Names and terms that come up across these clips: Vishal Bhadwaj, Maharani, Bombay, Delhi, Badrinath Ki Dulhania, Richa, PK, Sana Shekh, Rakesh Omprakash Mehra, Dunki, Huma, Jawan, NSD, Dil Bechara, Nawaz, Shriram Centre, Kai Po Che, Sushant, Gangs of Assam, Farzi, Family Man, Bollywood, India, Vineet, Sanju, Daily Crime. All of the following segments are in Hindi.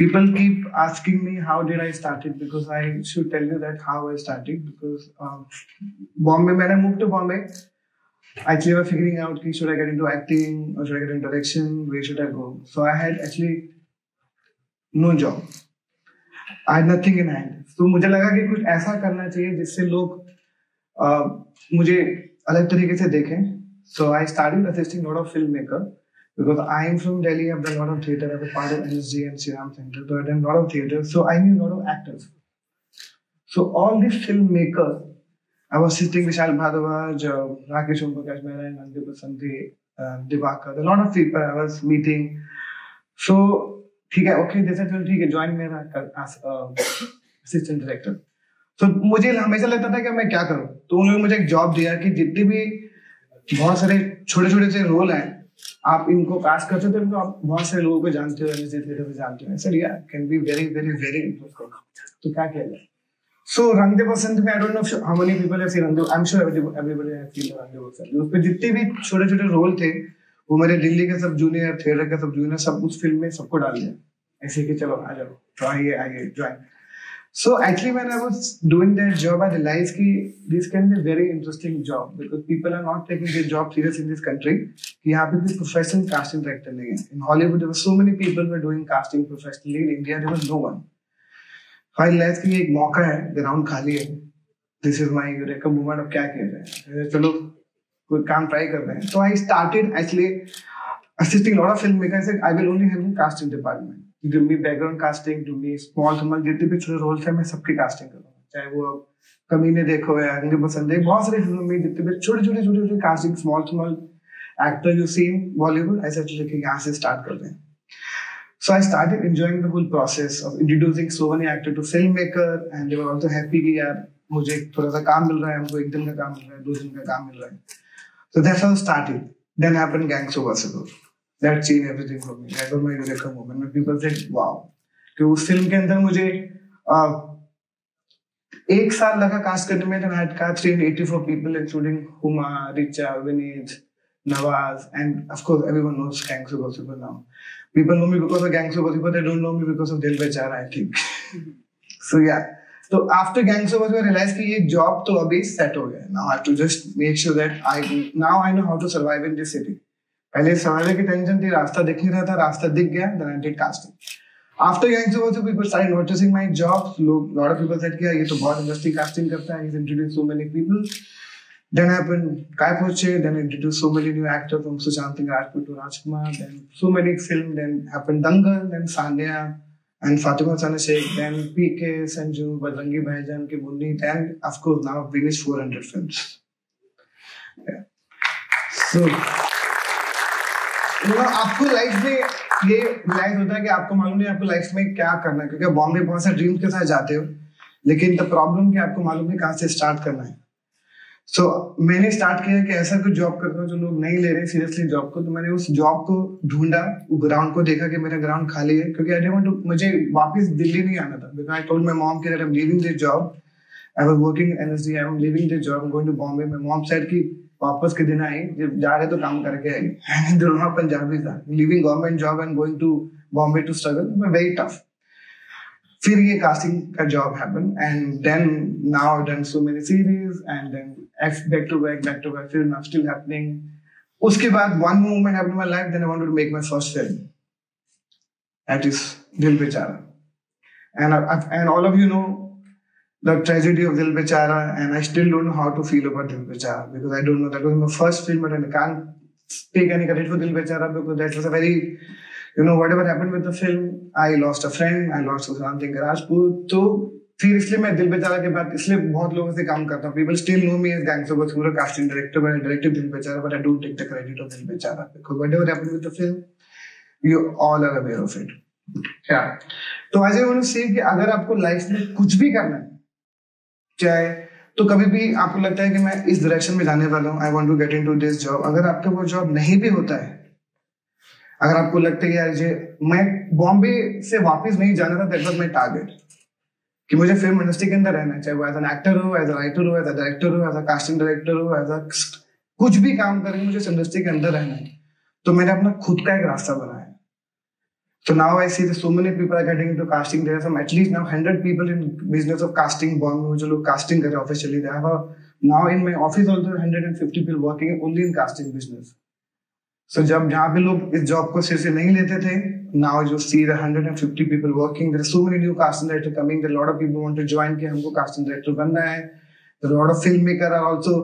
People keep asking me how did I start it, because I should tell you that how I started, because Bombay, when I moved to Bombay, actually I was figuring out should I get into acting or should I get into direction, where should I go. So I had actually no job. I had nothing in hand. So मुझे लगा कि कुछ ऐसा करना चाहिए जिससे लोग मुझे अलग तरीके से देखें. So I started assisting a lot of filmmakers. Because I am from Delhi, I've done a lot of theatre, I've been part of NSD and Shriram Centre, so I've done a lot of theatre, so I knew a lot of actors. So all these filmmakers, I was assisting Vishal Bhadwaj, Rakesh Omprakash Mehra, Nandi Basanti, Divakar, a lot of people I was meeting. So, okay, they said, okay, join me as assistant director. So I always thought that I would do what. So they gave me a job that many small roles आप इनको कास्ट करते हो तो इनको आप बहुत सारे लोगों को जानते हो, एनएसडी थिएटर को जानते हो. सर या can be very very very interesting. तो क्या किया जाए. सो रंगदे बसंत में I don't know how many people have seen Rang De. I am sure everybody have seen Rang De Basant. उस पे जितने भी छोटे छोटे रोल थे वो मेरे दिल्ली के सब जूनियर थिएटर के सब जूनियर सब उस फिल्म में सबको डाल दिया ऐसे कि चलो आ जाओ तो आइए join. So actually when I was doing that job, I realized that this can be a very interesting job because people are not taking their job serious in this country. Here there is no professional casting director. In Hollywood there were so many people who were doing casting professionally. In India there was no one. So I realized that this is a opportunity, the ground is empty. This is my eureka moment of what to do. Let's try something. So I started actually assisting a lot of filmmakers. I said I will only help in casting department. Do me background casting, do me small small जितने भी छोटे रोल थे मैं सबकी casting करूँगा. चाहे वो कमीने देखो या अंगे पसंद है, बहुत सारे फिल्मों में जितने भी छोटे छोटे casting small actor you see in Bollywood, I said लेकिन यहाँ से start करते हैं. So I started enjoying the whole process of introducing so many actor to filmmaker and they were also happy कि यार मुझे थोड़ा सा काम मिल रहा है, हमको एक दिन का काम मिल रहा है, दो दिन का काम मिल रहा है. So that's how I started. Then happened Gangs of Assam. That changed everything for me. That was my eureka moment when people said, "Wow!" कि उस फिल्म के अंदर मुझे एक साल लगा कास्ट करने में. Then I had cast 384 people, including Huma, Richa, Vineet, Nawaz, and of course everyone knows Gangs of Assam now. People know me because of Gangs of Assam, but they don't know me because of Dil Bechara, I think. So yeah. So after Gangs of Assam, I realized कि ये job तो अभी set हो गया. Now I have to just make sure that I know how to survive in this city. पहले सवाल की टेंशन थी, रास्ता दिख नहीं रहा था, रास्ता दिख गया. Then I did casting. After Gangs of Assam, people started noticing my jobs. Lot of people said कि ये तो बहुत इंटरेस्टिंग कास्टिंग करता है. He's introduced so many people. Then happened Kaipoche. Then introduced so many new actors from Sushant and Rajput to Rajkumar. Then so many film. Then happened Dangal. Then Sanya and Fatima, Sana Shekh. Then PK, Sanju, Badrinath Ki Dulhania, and of course now Vineet 400 films. Yeah. So आपको लाइफ में ये रियलाइज होता है कि आपको मालूम नहीं आपको लाइफ में क्या करना है, क्योंकि बॉम्बे बहुत सारे ड्रीम्स के साथ जाते हो लेकिन द प्रॉब्लम कि आपको मालूम नहीं कहाँ से स्टार्ट करना है. सो मैंने स्टार्ट किया कि ऐसा कुछ जॉब करता हूँ जो लोग नहीं ले रहे सीरियसली जॉब को. तो मैंने उस जॉब को ढूंढा, ग्राउंड को देखा कि मेरा ग्राउंड खाली है क्योंकि मुझे वापस दिल्ली नहीं आना था. Because I told my mom कि I am leaving this job, I was working in NSD, I am leaving this job, I am going to Bombay. My mom said कि वापस के दिन आए, जब जा रहे तो काम करके आए. दोनों पंजाबी था, living government job and going to Bombay to struggle, very tough. फिर ये कास्टिंग का job happen and then now I done so many series and then back to back film I am still happening. उसके बाद one moment happened in my life, then I wanted to make my first film, that is Dil Bechara. And all of you know the tragedy of Dil Bechara, and I still don't know how to feel about Dil Bechara because I don't know. That was my first film, but I can't take any credit for Dil Bechara because that was a very, whatever happened with the film, I lost a friend, I lost Sushant in Rajput. So seriously, I Dil Bechara के बाद इसलिए बहुत लोगों से काम करता हूँ. People still know me as Gangs of Assam casting director, but I directed Dil Bechara, but I don't take the credit of Dil Bechara because whatever happened with the film, you all are aware of it. Yeah. So as I want to say कि अगर आपको life में कुछ भी करना है चाहे तो कभी भी आपको लगता है कि मैं इस डायरेक्शन में जाने वाला हूँ, I want to get into this job. अगर आपका वो जॉब नहीं भी होता है, अगर आपको लगता है यार ये मैं बॉम्बे से वापस नहीं जाना था, दैट वाज माय टारगेट कि मुझे फिल्म इंडस्ट्री के अंदर रहना है. चाहे वो एज एन एक्टर हो, एज ए राइटर हो, एज ए डायरेक्टर हो, एज अ कास्टिंग डायरेक्टर हो, एज अ कुछ भी काम करके मुझे इंडस्ट्री के अंदर रहना है. तो मैंने अपना खुद का एक रास्ता बनाया. So now I see that so many people are getting into casting. There are some at least now 100 people in business of casting. Bombay, who are casting officially. They have a, now in my office also 150 people working only in casting business. So जब जहाँ पे लोग इस job को seriously नहीं लेते थे, now you see the 150 people working. There are so many new casting directors coming. There are a lot of people want to join कि हमको casting director बनना है. There are a lot of filmmakers are also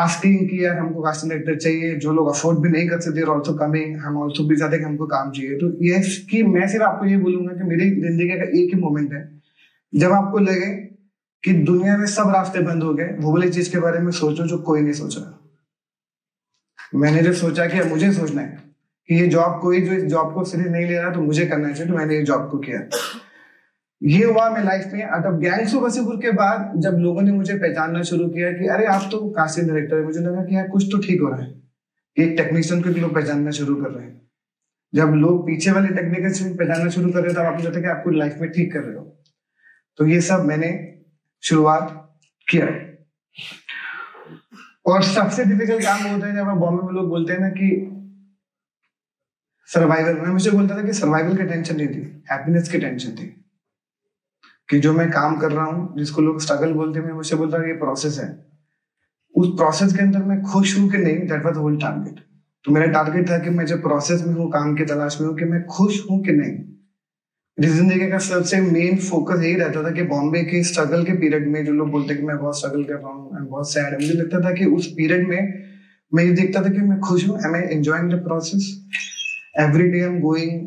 asking कि यार हमको casting director चाहिए. जो लोग afford भी नहीं कर सकते are also coming. हम also भी ज़्यादा कि हमको काम चाहिए. तो yes कि मैं सिर्फ आपको ये बोलूँगा कि मेरी ज़िंदगी का एक ही moment है जब आपको लगे कि दुनिया में सब रास्ते बंद हो गए, वो वाली चीज़ के बारे में सोचो जो कोई नहीं सोचा. मैंने जब सोचा कि मुझे सोचना है कि ये जॉब कोई जो इस जॉब को सीरियस नहीं ले रहा तो मुझे करना चाहिए, तो मैंने ये जॉब को किया. ये हुआ मैं लाइफ में. अब गैंग्स ऑफ असाम के बाद जब लोगों ने मुझे पहचानना शुरू किया कि अरे आप तो कास्टिंग डायरेक्टर है, मुझे लगा कि यार कुछ तो ठीक हो रहा है. एक टेक्नीशियन को भी लोग पहचानना शुरू कर रहे हैं. जब लोग पीछे वाले टेक्नीशियन पहचानना शुरू कर रहे तो आपको लगता है कि आपको लाइफ में ठीक कर रहे हो. तो ये सब मैंने शुरुआत किया. और सबसे डिफिकल्ट काम होता है जब आप बॉम्बे में लोग बोलते हैं ना कि सर्वाइवल. मैं मुझे बोलता था कि सर्वाइवल की टेंशन नहीं थी, हैप्पीनेस की टेंशन थी. कि जो मैं काम कर रहा हूँ जिसको लोग स्ट्रगल बोलते हैं, मैं मुझे बोलता था ये प्रोसेस है. उस प्रोसेस के अंदर मैं खुश हूँ कि नहीं, दैट वाज होल टारगेट. तो मेरा टारगेट था कि मैं जब प्रोसेस में हूँ, काम की तलाश में हूँ, कि मैं खुश हूँ कि नहीं. जिंदगी का सबसे मेन फोकस यही रहता था कि बॉम्बे के स्ट्रगल के पीरियड में जो लोग बोलते कि मैं बहुत स्ट्रगल कर रहा हूँ, बहुत सैड है, मुझे लगता था कि उस पीरियड में मैं ये देखता था कि मैं खुश हूँ. I am enjoying the process. Every day I am going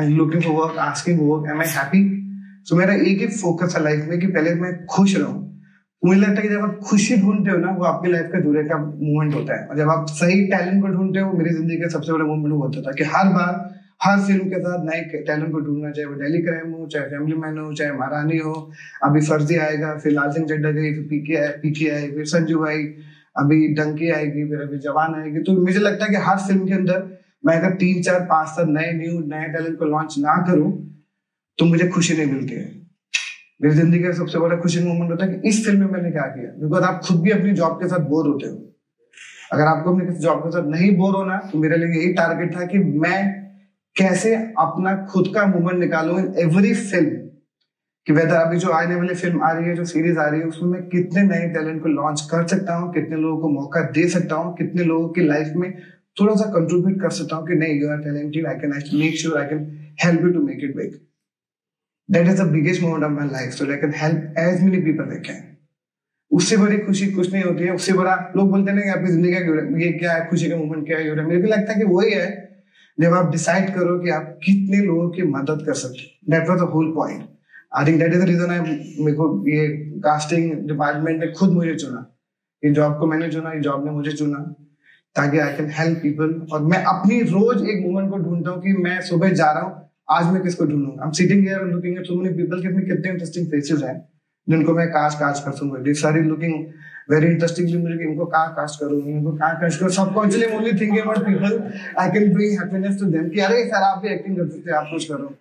and looking for work, asking work, I am happy. So मेरा एक ही फोकस है लाइफ में कि पहले मैं खुश रहूँ. मुझे लगता है कि जब आप खुशी ढूंढते हो ना, वो आपकी लाइफ का दूरे का मूवमेंट होता है. और जब आप सही टैलेंट को ढूंढते हो, मेरी जिंदगी का सबसे बड़ा मूवमेंट होता था कि हर बार हर फिल्म के साथ नए टैलेंट को ढूंढना. चाहे वो डेली क्राइम हो, चाहे फैमिली मैन हो, चाहे महारानी हो, अभी फर्जी आएगा, फिर लाल सिंह चड्ढा गई, फिर पीके आई, फिर संजू आई, अभी डंकी आएगी, फिर अभी जवान आएगी. तो मुझे लगता है कि हर फिल्म के अंदर मैं अगर 3, 4, 5 साल नए टैलेंट को लॉन्च ना करूँ तो मुझे खुशी नहीं मिलती है. मेरी जिंदगी का सबसे बड़ा खुशी मोमेंट होता है कि इस फिल्म में मैंने क्या किया. बिकॉज आप खुद भी अपनी जॉब के साथ बोर होते हो. अगर आपको अपने किसी जॉब के साथ नहीं बोर होना, तो मेरे लिए यही टारगेट था कि मैं कैसे अपना खुद का मूवमेंट निकालूं इन एवरी फिल्म. कि वेदर अभी जो आने वाली फिल्म आ रही है, जो सीरीज आ रही है, उसमें मैं कितने नए टैलेंट को लॉन्च कर सकता हूं, कितने लोगों को मौका दे सकता हूं, कितने लोगों की लाइफ में थोड़ा सा कंट्रीब्यूट कर सकता हूं कि नहीं, you are talented, I can make sure, I can help you to make it big. That is the biggest moment of my life. So I can help as many people they can. उससे बड़ी खुशी कुछ नहीं होती है. उससे बड़ा लोग बोलते हैं आपकी जिंदगी ये क्या है, खुशी का मूवमेंट क्या है. मेरे को लगता है कि वही है जब आप डिसाइड करो कि आप कितने लोगों की मदद कर सकते हो. That was the whole point. I think that is the reason I मेरे को ये कास्टिंग डिपार्टमेंट ने खुद मुझे चुना. ये जॉब को मैंने चुना, ये जॉब ने मुझे चुना ताकि आई कैन हेल्प पीपल. और मैं अपनी रोज एक मोमेंट को ढूंढता हूँ कि मैं सुबह जा रहा हूँ, आज मैं किसको ढूंढूंगा. I am sitting here and looking at so many people. कितने इंटरेस्टिंग फेसेस हैं जिनको मैं कास्ट कर दूंगा. दे सारी लुकिंग वेरी इंटरेस्टिंग. मुझे इनको कास्ट करूँ, इनको कास्ट करूँ, subconsciously only thinking about people I can bring happiness to them. कि अरे सर आप भी एक्टिंग कर सकते हो, आप कुछ करो.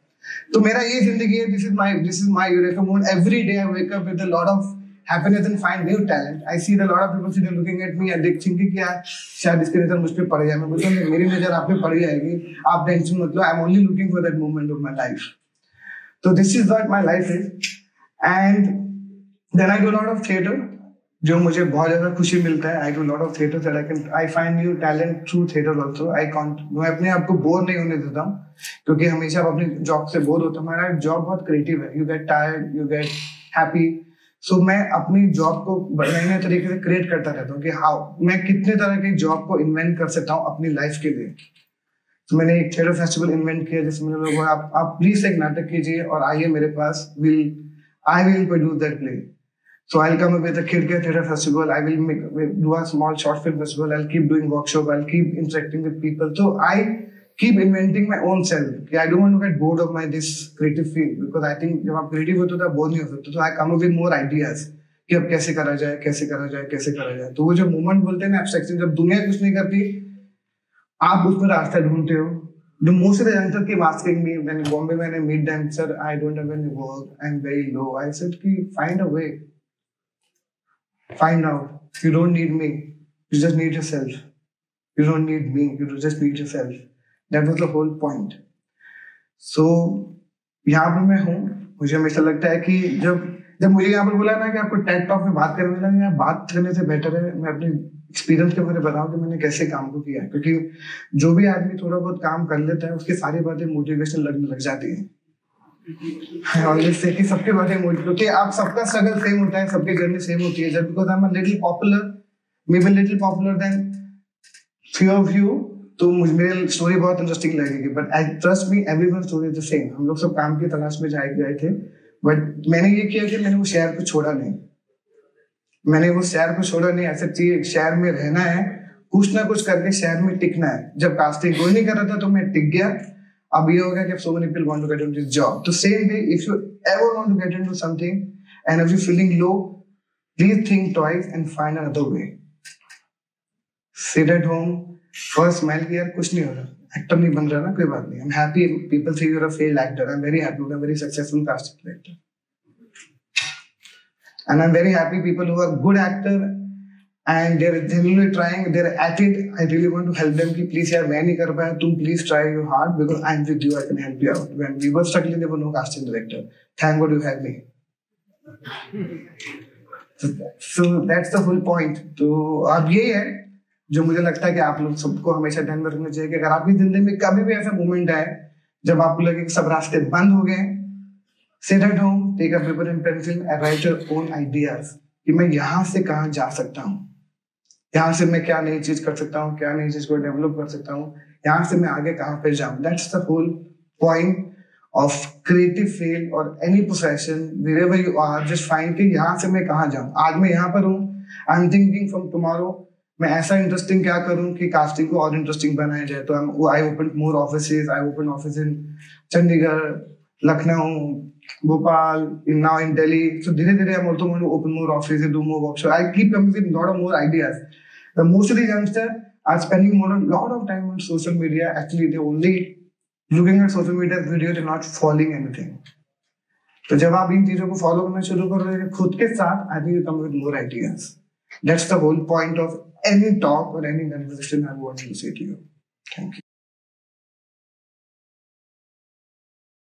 तो मेरा ये जिंदगी है. This is my eureka mood. Every day I wake up with a lot of happiness and find new talent. I see the lot of people सीधे looking at me and thinking कि यार शायद इसकी नजर मुझ पे पड़ जाए. मैं बोलता हूं मेरी नजर आप पे पड़ जाएगी, आप टेंशन मत लो. I am only looking for that moment of my life. तो this is what my life is. And then I do lot of theatre जो मुझे बहुत ज्यादा खुशी मिलता है. I do lot of theatre that I can I find new talent through theatre also. मैं अपने आप को बोर नहीं होने देता हूँ क्योंकि हमेशा आप अपने जॉब से बोर होता है. हमारा जॉब बहुत क्रिएटिव है. You get tired, you get happy. So मैं अपनी जॉब को नए नए तरीके से क्रिएट करता रहता हूँ कि हाउ मैं कितने तरह की जॉब को इन्वेंट कर सकता हूँ अपनी लाइफ के लिए. तो मैंने एक थिएटर फेस्टिवल इन्वेंट किया जिसमें लोग आप प्लीज एक नाटक कीजिए और आइए मेरे पास. I will produce that play. So I'll come up with a kid theatre festival. I will do a small short film festival. I'll keep doing workshop. I'll keep interacting with people. So I keep inventing my own self. I don't want to get bored of my this creative field because I think when I'm creative, you don't bore yourself. So I come up with more ideas. कि अब कैसे करा जाए, कैसे करा जाए, कैसे करा जाए. तो वो जो मूवमेंट बोलते हैं ना एब्स्ट्रैक्शन, जब दुनिया कुछ नहीं करती, आप उसमें रास्ता ढूंढते हो. The most of the youngsters keep asking me when in Bombay when I meet them, sir, I don't have any work, I'm very low. I said, find a way, find out. You don't need me, you just need yourself. You don't need me, you just need yourself. That was the whole point. सो यहाँ पर मैं हूँ, मुझे हमेशा लगता है कि जब मुझे यहाँ पर बोला ना कि आपको टेक टॉक में बात करने लगे या बात करने से बेटर है मैं अपने एक्सपीरियंस के बारे में बताऊँ कि मैंने कैसे काम को किया है, क्योंकि जो भी आदमी थोड़ा बहुत काम कर लेता है उसकी सारी बातें मोटिवेशन लगने लग जाती है। कि सबके बातें क्योंकि आप सबका स्ट्रगल सेम होता है, सबकी जर्नी सेम होती है। जब because I am little popular, may be little popular then few of you, तो मुझे मेरी स्टोरी बहुत इंटरेस्टिंग लगेगी। But I trust me everyone story is the same. हम लोग सब काम की तलाश में गए थे, बट मैंने ये किया कि मैंने वो शहर को छोड़ा नहीं, ऐसा चाहिए शहर में रहना है, कुछ ना कुछ करके शहर में टिकना है। जब कास्टिंग कोई नहीं कर रहा था तो मैं टिक गया। अब ये होगा कि so many people want to get into this job. तो same way, if you ever want to get into something and if you're feeling low, please think twice and find another way. Sit at home, first smile कि यार कुछ नहीं हो रहा, एक्टर नहीं बन रहा ना, कोई बात नहीं। I'm happy. People think you're a failed actor. I'm very happy. I'm very successful casting director. And I'm very happy people who are good actor and they're genuinely trying, they're at it. I really want to help them. Ki please, yaar, main nahi kar paya. Tum please try your hard because I'm with you. I can help you out. When we were struggling, there was no casting director. Thank God you had me. So that's the whole point. तो अब ये है जो मुझे लगता है कि आप लोग सबको हमेशा ध्यान में रखना चाहिए कि अगर आपकी जिंदगी में कभी भी ऐसा मोमेंट आए जब आपको लगे कि सब रास्ते बंद हो गए, sit at home, take a paper and pencil and write your own ideas. कि मैं यहाँ से कहाँ जा सकता हूँ, यहाँ से मैं क्या नई चीज कर सकता हूँ, क्या नई चीज को डेवलप कर सकता हूँ, यहाँ से मैं आगे कहाँ पे जाऊँ। That's the whole point of creative field और any profession, wherever you are, just find कि यहाँ से मैं कहाँ जाऊँ। आज मैं यहाँ पर हूँ, I am thinking from tomorrow मैं ऐसा इंटरेस्टिंग क्या करूँ कि कास्टिंग को और इंटरेस्टिंग बनाया जाए। तो I open more offices, I open office in Chandigarh, Lucknow, Bhopal, now in Delhi. So slowly, I'm also going to open more offices, do more workshops. I keep coming with a lot of more ideas. The most of the youngsters are spending more a lot of time on social media. Actually, they only looking at social media video. They're not following anything. So when you start to follow these things, with yourself, I think you come with more ideas. That's the whole point of any talk or any conversation I want to say to you. Thank you.